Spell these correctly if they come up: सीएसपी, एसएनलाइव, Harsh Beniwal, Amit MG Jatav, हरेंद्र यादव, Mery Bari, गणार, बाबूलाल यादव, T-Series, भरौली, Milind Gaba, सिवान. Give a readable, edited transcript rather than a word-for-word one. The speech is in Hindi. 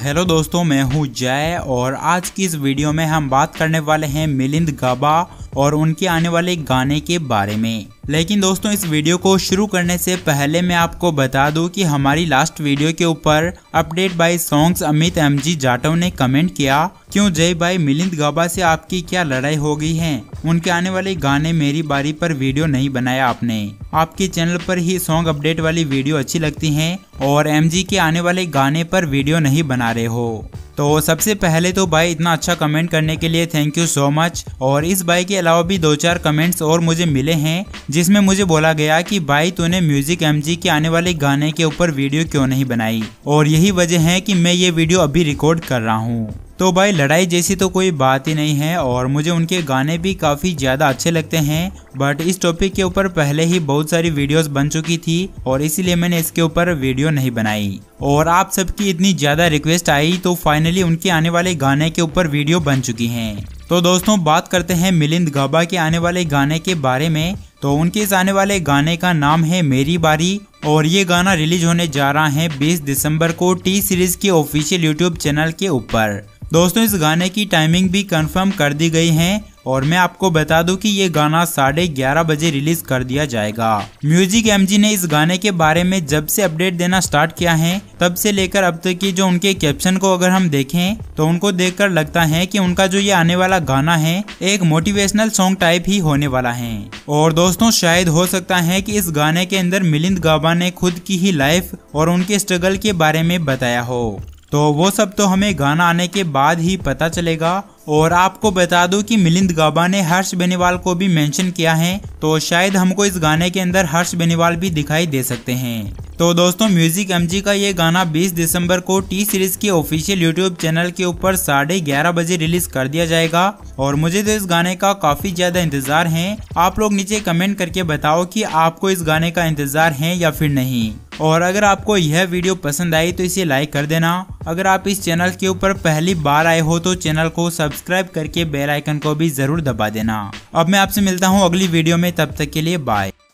हेलो दोस्तों, मैं हूं जय और आज की इस वीडियो में हम बात करने वाले हैं मिलिंद गाबा और उनके आने वाले गाने के बारे में। लेकिन दोस्तों, इस वीडियो को शुरू करने से पहले मैं आपको बता दूं कि हमारी लास्ट वीडियो के ऊपर update by songs Amit MG Jatav ने कमेंट किया, क्यों जय भाई मिलिंद गाबा से आपकी क्या लड़ाई हो गई है, उनके आने वाले गाने मेरी बारी पर वीडियो नहीं बनाया आपने, आपके चैनल पर ही सॉन्ग अपडेट वाली वीडियो अच्छी लगती है और एमजी के आने वाले गाने पर वीडियो नहीं बना रहे हो। तो सबसे पहले तो भाई इतना अच्छा कमेंट करने के लिए थैंक यू सो मच। और इस भाई के अलावा भी दो चार कमेंट्स और मुझे मिले हैं जिसमें मुझे बोला गया कि भाई तूने म्यूजिक एमजी के आने वाले गाने के ऊपर वीडियो क्यों नहीं बनाई, और यही वजह है कि मैं ये वीडियो अभी रिकॉर्ड कर रहा हूँ। तो भाई लड़ाई जैसी तो कोई बात ही नहीं है और मुझे उनके गाने भी काफ़ी ज़्यादा अच्छे लगते हैं, बट इस टॉपिक के ऊपर पहले ही बहुत सारी वीडियोस बन चुकी थी और इसीलिए मैंने इसके ऊपर वीडियो नहीं बनाई। और आप सबकी इतनी ज़्यादा रिक्वेस्ट आई तो फाइनली उनके आने वाले गाने के ऊपर वीडियो बन चुकी हैं। तो दोस्तों, बात करते हैं मिलिंद गाबा के आने वाले गाने के बारे में। तो उनके इस आने वाले गाने का नाम है मेरी बारी और ये गाना रिलीज होने जा रहा है 20 दिसंबर को T-Series के ऑफिशियल यूट्यूब चैनल के ऊपर। दोस्तों, इस गाने की टाइमिंग भी कंफर्म कर दी गई है और मैं आपको बता दूं कि ये गाना 11:30 बजे रिलीज कर दिया जाएगा। म्यूजिक एमजी ने इस गाने के बारे में जब से अपडेट देना स्टार्ट किया है तब से लेकर अब तक की जो उनके कैप्शन को अगर हम देखें तो उनको देखकर लगता है कि उनका जो ये आने वाला गाना है एक मोटिवेशनल सॉन्ग टाइप ही होने वाला है। और दोस्तों, शायद हो सकता है कि इस गाने के अंदर मिलिंद गाबा ने खुद की ही लाइफ और उनके स्ट्रगल के बारे में बताया हो, तो वो सब तो हमें गाना आने के बाद ही पता चलेगा। और आपको बता दूं कि मिलिंद गाबा ने हर्ष बेनीवाल को भी मेंशन किया है, तो शायद हमको इस गाने के अंदर हर्ष बेनीवाल भी दिखाई दे सकते हैं। तो दोस्तों, म्यूजिक एमजी का ये गाना 20 दिसंबर को T-Series के ऑफिशियल यूट्यूब चैनल के ऊपर 11:30 बजे रिलीज कर दिया जाएगा और मुझे तो इस गाने का काफी ज्यादा इंतजार है। आप लोग नीचे कमेंट करके बताओ कि आपको इस गाने का इंतजार है या फिर नहीं। और अगर आपको यह वीडियो पसंद आई तो इसे लाइक कर देना। अगर आप इस चैनल के ऊपर पहली बार आए हो तो चैनल को सब्सक्राइब करके बेल आइकन को भी जरूर दबा देना। अब मैं आपसे मिलता हूँ अगली वीडियो में, तब तक के लिए बाय।